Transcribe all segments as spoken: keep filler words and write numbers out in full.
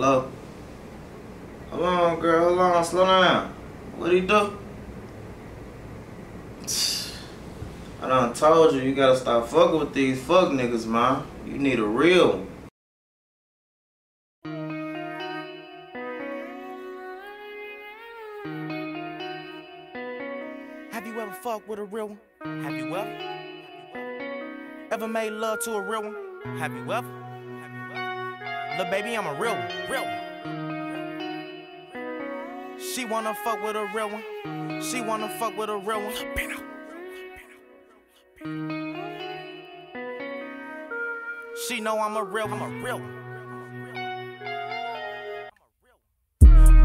Hello? Hold on, girl, hold on, slow down. What'd he do? I done told you, you gotta stop fucking with these fuck niggas, man. You need a real one. Have you ever fucked with a real one? Have you ever? Ever made love to a real one? Have you ever? Look, baby, I'm a real one, real one. She wanna fuck with a real one. She wanna fuck with a real one. Lil Bino. She know I'm a real, I'm a real one.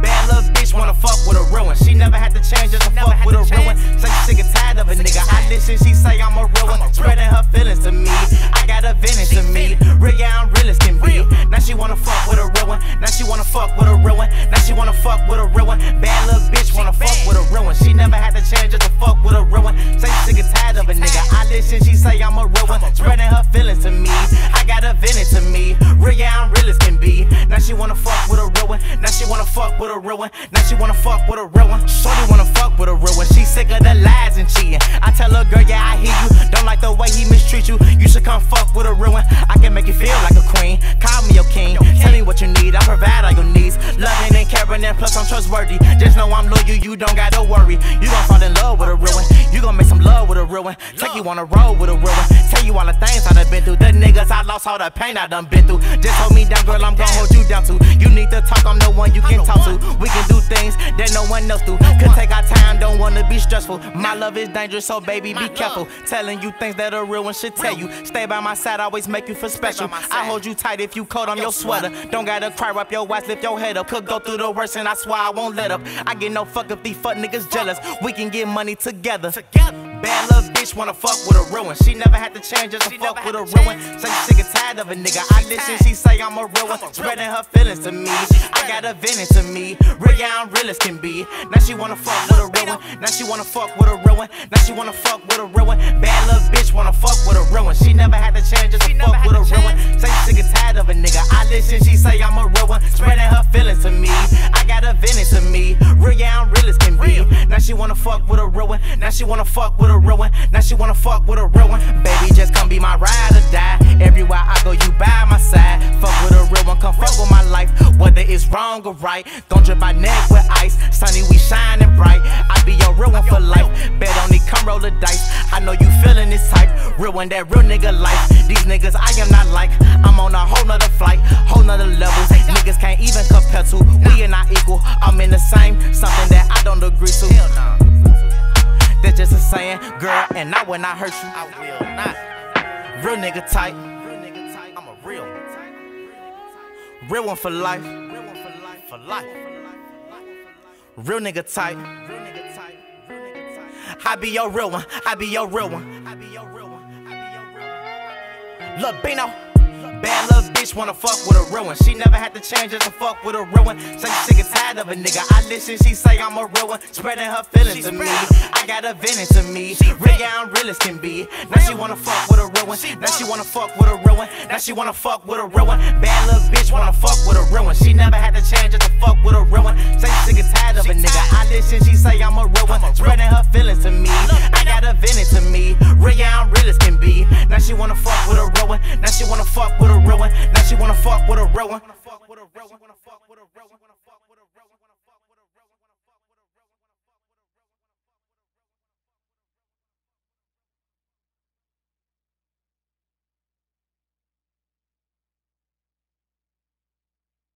Bad little bitch wanna fuck with a real one. She never had to change just to fuck with a real one. Say she sick and tired of a nigga. I listen, she say I'm a real one. Spreading her feelings to me. I got a vengeance to me. Real, yeah, I'm real as can be. Now she wanna fuck with a real one. Now she wanna fuck with a real one. Now she wanna fuck with a real one. Bad little bitch wanna fuck with a real one. She never had to change just to fuck with a real one. Say she sick and tired of a nigga. I listen, she say I'm a real one. Spreading her feelings to me. I got a vengeance to me. Real, yeah, I'm real as can be. Now she wanna fuck with a real one. Now she wanna fuck with a real one. Now she wanna fuck with a real one. Shorty wanna fuck with a real one. She sick of the lies and cheating. I tell her, girl, yeah, I hear you. Don't like the way he mistreat you. You should come fuck with a real one. I can make you feel like a queen. Call me your king. Tell me what you need. I provide all your needs. Loving and caring, and plus I'm trustworthy. Just know I'm loyal. You don't gotta worry. You gon' fall in love with a real one. You gon' make some love with a real one. Take you on a road with a real one. Tell you all the things I done been through. The niggas I lost, all the pain I done been through. Just hold me down, girl. I'm gon' hold you down too. You need to talk. I'm the one you can talk to. We can do things that no one else do. Could take our time. Don't wanna be stressful. My love is dangerous, so baby, be careful. Telling you things that a real one should tell you. Stay by my side, always make you feel special. I hold you tight if you cold, I'm your sweater. Don't gotta cry, wrap your ass, lift your head up. Could go through the worst, and I swear I won't let up. I get no fuck if these fuck niggas jealous. We can get money together. Bad little bitch wanna fuck with a real one. She never had to change just to fuck with a real one. Say she sick and tired of a nigga. I listen, she say I'm a real one. Spreading her feelings to me. I got a vengeance to me. Real, yeah, I'm real as can be. Now she wanna fuck with a real one. Now she wanna fuck with a real one. Now she wanna fuck with a real one. Bad little bitch wanna fuck with a real one. She never had to change just to fuck with a real one. Say she sick and tired of a nigga. I listen, she say I'm a real one. Spreading her feelings to me. I got a vengeance to me. Real, yeah, I'm real as can be. Now she wanna fuck with a real one. Now she wanna fuck with a real one. Now she wanna fuck with a real one. Baby, just come be my ride or die. Everywhere I go, you by my side. Fuck with a real one, come fuck with my life. Whether it's wrong or right, don't drip my neck with ice. Sunny, we shining bright. I be your real one for life. Bet on it, come roll the dice. I know you feeling this type. Real one, that real nigga life. These niggas I am not like. I'm on a whole nother flight, whole nother level. Niggas can't even compare to. We are not equal. I'm in the same, something that I don't agree to. Hell nah. That's just a saying, girl, and I will not hurt you. I will not. Real nigga type. Real nigga type. I'm a real one. Real one for life. Real one for life. For life. Real nigga type. Real nigga type. Real nigga type. I be your real one. I be your real one. I be your real one. I be your real one. Lil Bino. Bad little bitch wanna fuck with a real one. She never had to change just to fuck with a real one. Say she sick and tired of a nigga. I listen, she say I'm a real one. Spreading her feelings to me. I got a vengeance to me. Real, yeah, I'm real as can be. Now she wanna fuck with a real one. Now she wanna fuck with a real one. Now she wanna fuck with a real one. Bad little bitch wanna fuck with a real one. She never had to change just to fuck with a real one. Say she sick and tired of a nigga. I listen, she say I'm a real one. Spreading her feelings to me. I got a vengeance to me. Real, yeah, I'm real as can be. Now she wanna fuck with a real one. Now she wanna fuck with a real one. Now she wanna fuck with a real one.